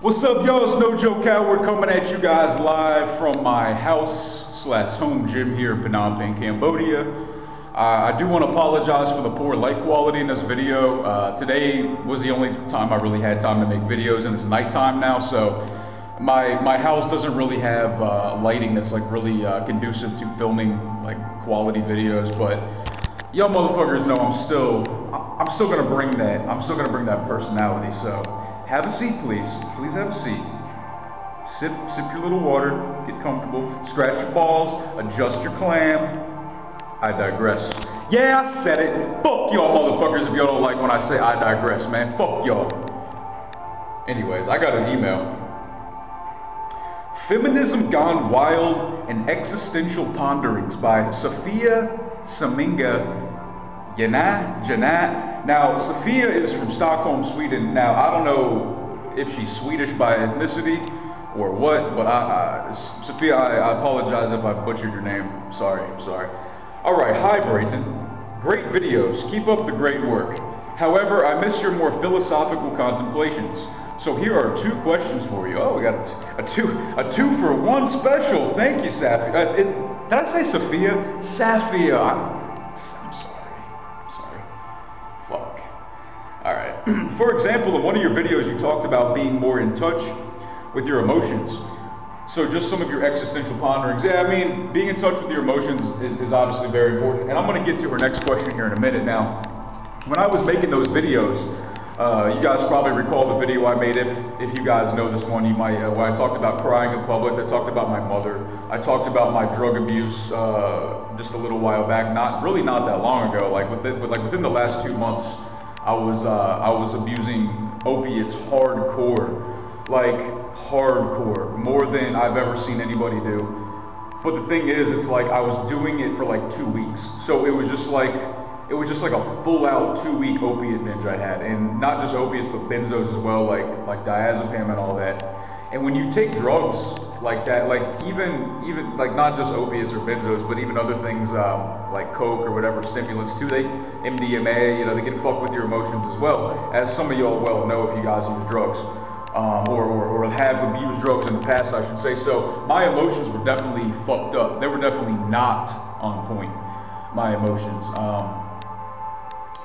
What's up, y'all? It's No Joke Howard coming at you guys live from my house / home gym here in Phnom Penh, Cambodia. I do want to apologize for the poor light quality in this video. Today was the only time I really had time to make videos, and it's nighttime now, so my house doesn't really have lighting that's like really conducive to filming like quality videos. But y'all motherfuckers know I'm still gonna bring that. I'm still gonna bring that personality. So have a seat, please. Please have a seat. Sip your little water. Get comfortable. Scratch your balls. Adjust your clam. I digress. Yeah, I said it. Fuck y'all motherfuckers if y'all don't like when I say I digress, man. Fuck y'all. Anyways, I got an email. Feminism Gone Wild and Existential Ponderings by Sophia Saminga Jana Jana. Now, Safia is from Stockholm, Sweden. Now, I don't know if she's Swedish by ethnicity or what, but Safia, I apologize if I butchered your name. Sorry. All right, hi Brayton. Great videos, keep up the great work. However, I miss your more philosophical contemplations. So here are two questions for you. Oh, we got a two for one special. Thank you, Safia. Did I say Safia? Safia. I'm sorry. Fuck. All right. For example, in one of your videos, you talked about being more in touch with your emotions. So just some of your existential ponderings. Yeah, I mean, being in touch with your emotions is obviously very important. And I'm going to get to our next question here in a minute. Now, when I was making those videos, you guys probably recall the video I made, if you guys know this one, you might, where I talked about crying in public. I talked about my mother, I talked about my drug abuse just a little while back, not that long ago, within the last 2 months, I was abusing opiates hardcore, more than I've ever seen anybody do. But the thing is, it's like I was doing it for like 2 weeks, so it was just like a full-out 2-week opiate binge I had, and not just opiates, but benzos as well, like diazepam and all that. And when you take drugs like that, even not just opiates or benzos, but even other things like coke or whatever stimulants too, MDMA, you know, they can fuck with your emotions as well, as some of y'all well know if you guys use drugs or have abused drugs in the past, I should say. So my emotions were definitely fucked up. They were definitely not on point. My emotions.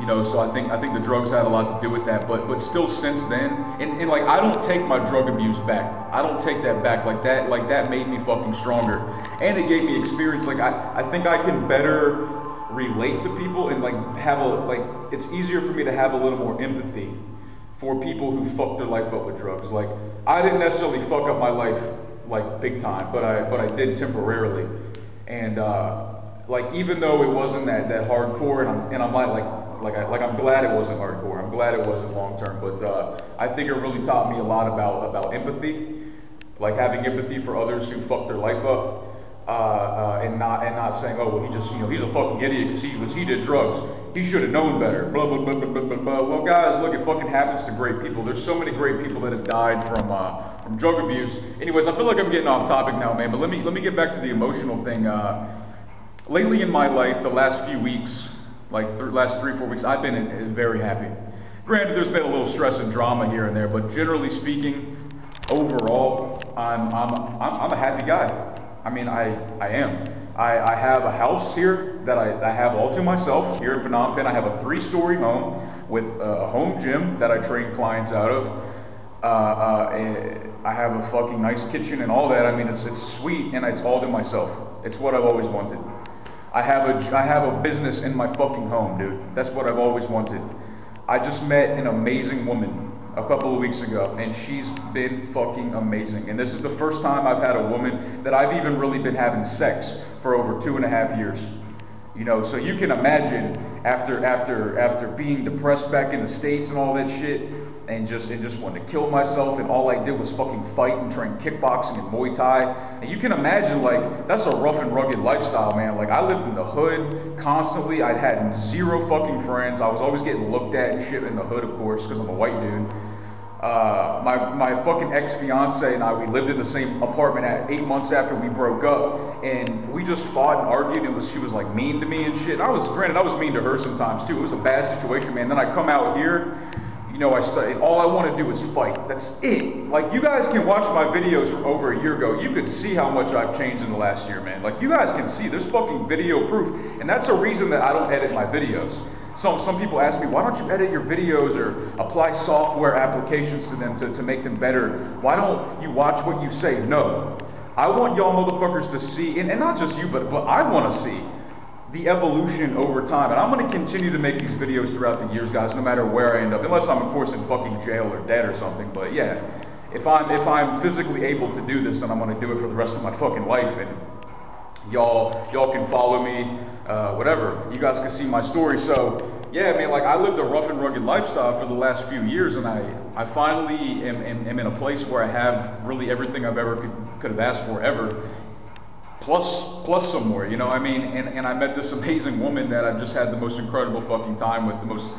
You know, so I think the drugs had a lot to do with that, but still since then, and like I don't take my drug abuse back. I don't take that back like that made me fucking stronger. And it gave me experience. Like I think I can better relate to people and it's easier for me to have a little more empathy for people who fuck their life up with drugs. Like I didn't necessarily fuck up my life like big time, but I did temporarily. And like even though it wasn't that hardcore, and I'm glad it wasn't hardcore. I'm glad it wasn't long term. But I think it really taught me a lot about empathy, like having empathy for others who fucked their life up, and not saying, oh well, he just, you know, he's a fucking idiot because he did drugs. He should have known better. Blah blah blah blah blah blah. Well, guys, look, it fucking happens to great people. There's so many great people that have died from drug abuse. Anyways, I feel like I'm getting off topic now, man. But let me get back to the emotional thing. Lately in my life, the last few weeks, last 3-4 weeks, I've been very happy. Granted, there's been a little stress and drama here and there, but generally speaking, overall, I'm a happy guy. I mean, I am. I have a house here that I have all to myself here in Phnom Penh. I have a 3-story home with a home gym that I train clients out of. I have a fucking nice kitchen and all that. I mean, it's sweet, and it's all to myself. It's what I've always wanted. I have a business in my fucking home, dude. That's what I've always wanted. I just met an amazing woman a couple of weeks ago, and she's been fucking amazing. And this is the first time I've had a woman that I've even really been having sex for over 2.5 years. You know, so you can imagine after being depressed back in the States and all that shit, and just wanted to kill myself, and all I did was fucking fight and train kickboxing and Muay Thai. And you can imagine, like, that's a rough and rugged lifestyle, man. Like, I lived in the hood constantly. I'd had 0 fucking friends. I was always getting looked at and shit in the hood, of course, because I'm a white dude. My fucking ex-fiance and I, we lived in the same apartment at 8 months after we broke up, and we just fought and argued, and she was like mean to me and shit. I was mean to her sometimes too. It was a bad situation, man. Then I come out here, You know, I studied. All I want to do is fight. That's it. Like, you guys can watch my videos from over a year ago. You can see how much I've changed in the last year, man. Like, you guys can see. There's fucking video proof. And that's a reason that I don't edit my videos. Some people ask me, why don't you edit your videos or apply software applications to them to make them better? Why don't you watch what you say? No. I want y'all motherfuckers to see, and not just you, but I want to see the evolution over time. And I'm going to continue to make these videos throughout the years, guys, no matter where I end up, unless I'm, of course, in fucking jail or dead or something. But yeah, if I'm physically able to do this, then I'm going to do it for the rest of my fucking life. And y'all can follow me, whatever. You guys can see my story. So yeah, I mean, like, I lived a rough and rugged lifestyle for the last few years, and I finally am in a place where I have really everything I've ever could have asked for ever. Plus some more, you know what I mean? And I met this amazing woman that I've just had the most incredible fucking time with, the most,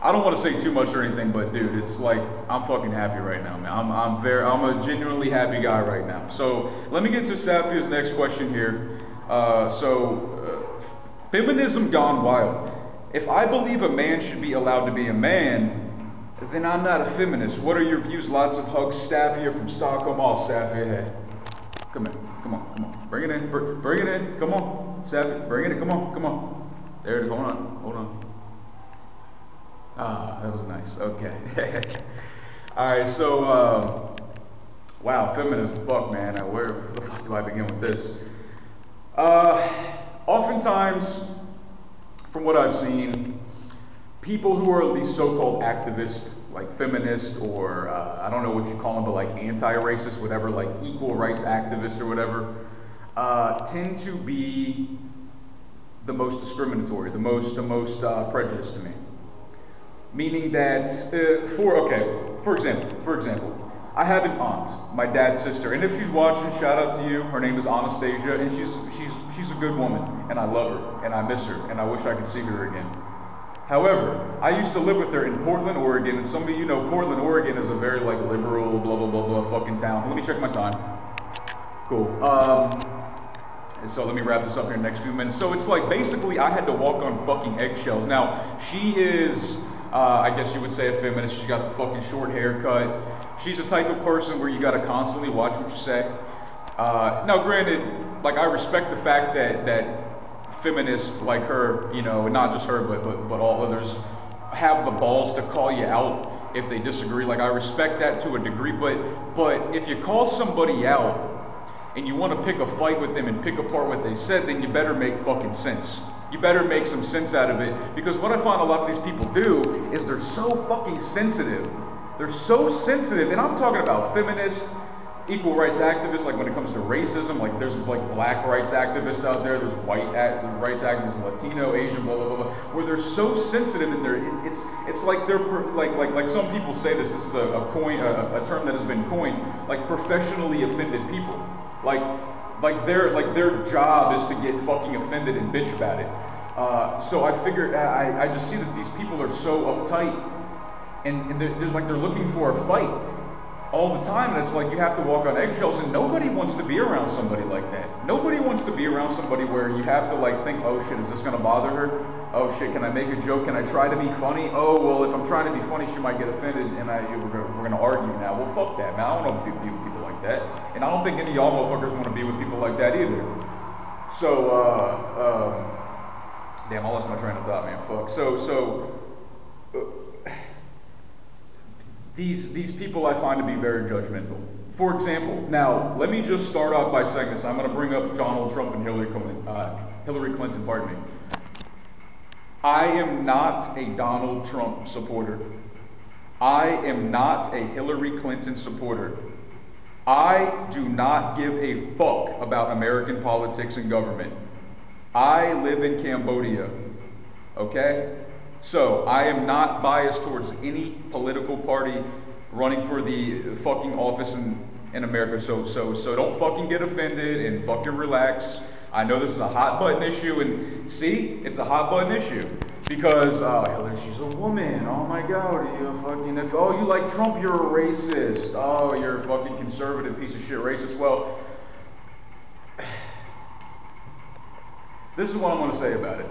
I don't want to say too much or anything, but dude, it's like, I'm fucking happy right now, man. I'm a genuinely happy guy right now. So let me get to Safia's next question here. Feminism gone wild. If I believe a man should be allowed to be a man, then I'm not a feminist. What are your views? Lots of hugs, Safia from Stockholm. All Safia, hey. Come in. Come on, bring it in, bring it in, come on, Safia, bring it in, come on, there it is, hold on, ah, that was nice, okay, alright, so, wow, feminism, fuck, man, where the fuck do I begin with this? Oftentimes, from what I've seen, people who are these so-called activists, like feminist or I don't know what you call them, but like anti-racist, whatever, like equal rights activist or whatever, tend to be the most discriminatory, the most prejudiced to me. Meaning that, for example, I have an aunt, my dad's sister, and if she's watching, shout out to you. Her name is Anastasia, and she's a good woman, and I love her, and I miss her, and I wish I could see her again. However, I used to live with her in Portland, Oregon, and some of you know Portland, Oregon is a very, like, liberal, blah, blah, blah, blah, fucking town. Let me check my time. Cool. So let me wrap this up here in the next few minutes. So it's like, basically, I had to walk on fucking eggshells. Now, she is, I guess you would say, a feminist. She's got the fucking short haircut. She's a type of person where you gotta constantly watch what you say. Now, granted, like, I respect the fact that feminists like her, you know, not just her, but all others, have the balls to call you out if they disagree. Like, I respect that to a degree, but if you call somebody out and you want to pick a fight with them and pick apart what they said, then you better make fucking sense. You better make some sense out of it, because what I find a lot of these people do is they're so fucking sensitive. They're so sensitive, and I'm talking about feminists, equal rights activists, like when it comes to racism, like there's like black rights activivists out there, there's white rights activists, Latino, Asian, blah, blah, blah, blah, where they're so sensitive and it's like they're, like some people say this is a term that has been coined, like professionally offended people. Like their job is to get fucking offended and bitch about it. So I figured, I just see that these people are so uptight and they're looking for a fight all the time, and it's like you have to walk on eggshells, and nobody wants to be around somebody like that. Nobody wants to be around somebody where you have to like think, oh shit, is this gonna bother her? Oh shit, can I make a joke? Can I try to be funny? Oh, well, if I'm trying to be funny, she might get offended, and we're gonna argue now. Well, fuck that, man. I don't want to be with people like that, and I don't think any of y'all motherfuckers want to be with people like that either. So, damn, I lost my train of thought, man. Fuck. These people I find to be very judgmental. For example, now, let me just start off by saying this. I'm gonna bring up Donald Trump and Hillary Clinton, pardon me. I am not a Donald Trump supporter. I am not a Hillary Clinton supporter. I do not give a fuck about American politics and government. I live in Cambodia, okay? So, I am not biased towards any political party running for the fucking office in America. So don't fucking get offended and fucking relax. I know this is a hot button issue, and see, it's a hot button issue. Because, she's a woman, oh my god, you fucking, oh, you like Trump, you're a racist. Oh, you're a fucking conservative piece of shit racist. Well, this is what I'm gonna say about it.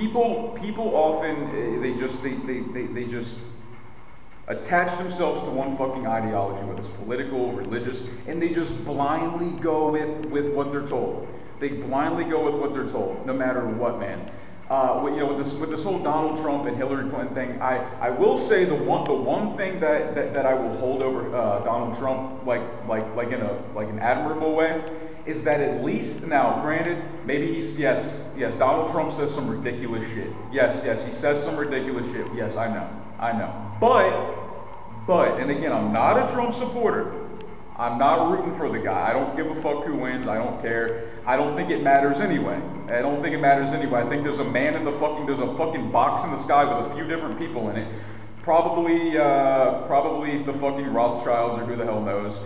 people often they just attach themselves to one fucking ideology, whether it's political, religious, and they just blindly go with what they're told. They blindly go with what they're told, no matter what, man. You know, with this whole Donald Trump and Hillary Clinton thing, I will say the one thing that I will hold over Donald Trump like in an admirable way is that, at least now, granted, maybe he's, yes, Donald Trump says some ridiculous shit. Yes, he says some ridiculous shit. Yes, I know. But, and again, I'm not a Trump supporter. I'm not rooting for the guy. I don't give a fuck who wins. I don't care. I don't think it matters anyway. I think there's a man in the fucking, there's a fucking box in the sky with a few different people in it. Probably the fucking Rothschilds, or who the hell knows.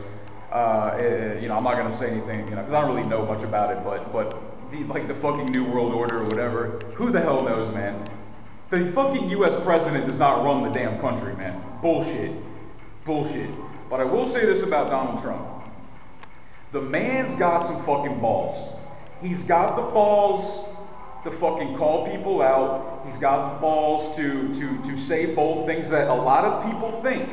You know, I'm not gonna say anything, you know, because I don't really know much about it. But the fucking New World Order or whatever. Who the hell knows, man? The fucking U.S. president does not run the damn country, man. Bullshit. But I will say this about Donald Trump. The man's got some fucking balls. He's got the balls to fucking call people out. He's got the balls to say bold things that a lot of people think.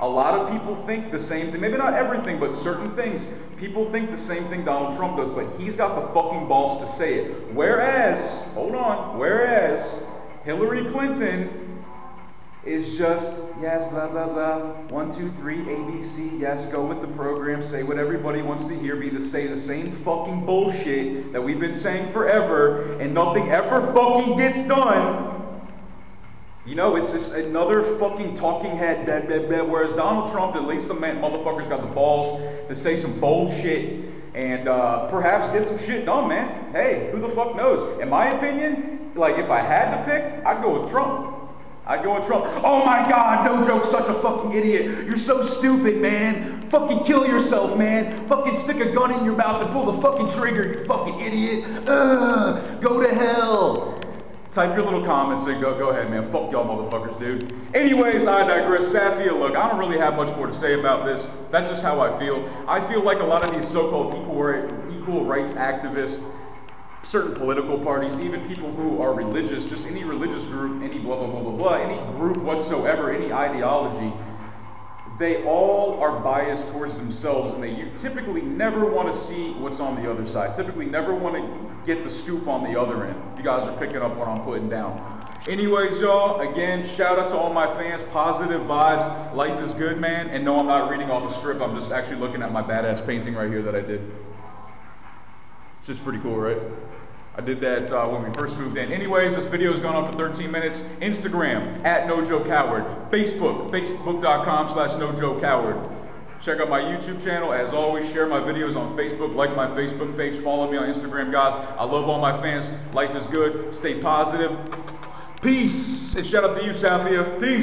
A lot of people think the same thing. Maybe not everything, but certain things. People think the same thing Donald Trump does, but he's got the fucking balls to say it. Whereas Hillary Clinton is just, yes, blah, blah, blah, 1, 2, 3, ABC, yes, go with the program, say what everybody wants to hear, say the same fucking bullshit that we've been saying forever, and nothing ever fucking gets done. You know, it's just another fucking talking head, blah, blah, blah. Whereas Donald Trump, at least the man, motherfucker's got the balls to say some bold shit, and perhaps get some shit done, man. Hey, who the fuck knows? In my opinion, like, if I had to pick, I'd go with Trump. Oh my God, No Joke, such a fucking idiot. You're so stupid, man. Fucking kill yourself, man. Fucking stick a gun in your mouth and pull the fucking trigger, you fucking idiot. Ugh, go to hell. Type your little comments and go ahead, man. Fuck y'all motherfuckers, dude. Anyways, I digress. Safia, look, I don't really have much more to say about this. That's just how I feel. I feel like a lot of these so-called equal rights activists, certain political parties, even people who are religious, just any religious group, any blah, blah, blah, blah, blah, any group whatsoever, any ideology, they all are biased towards themselves, and you typically never want to see what's on the other side. Typically never want to get the scoop on the other end, if you guys are picking up what I'm putting down. Anyways, y'all, again, shout out to all my fans, positive vibes, life is good, man, and no, I'm not reading off a script, I'm just actually looking at my badass painting right here that I did. It's just pretty cool, right? I did that when we first moved in. Anyways, this video has gone on for 13 minutes. Instagram, @NoJokeHoward. Facebook, facebook.com/NoJokeHoward. Check out my YouTube channel. As always, share my videos on Facebook. Like my Facebook page. Follow me on Instagram, guys. I love all my fans. Life is good. Stay positive. Peace. And shout out to you, Safia. Peace.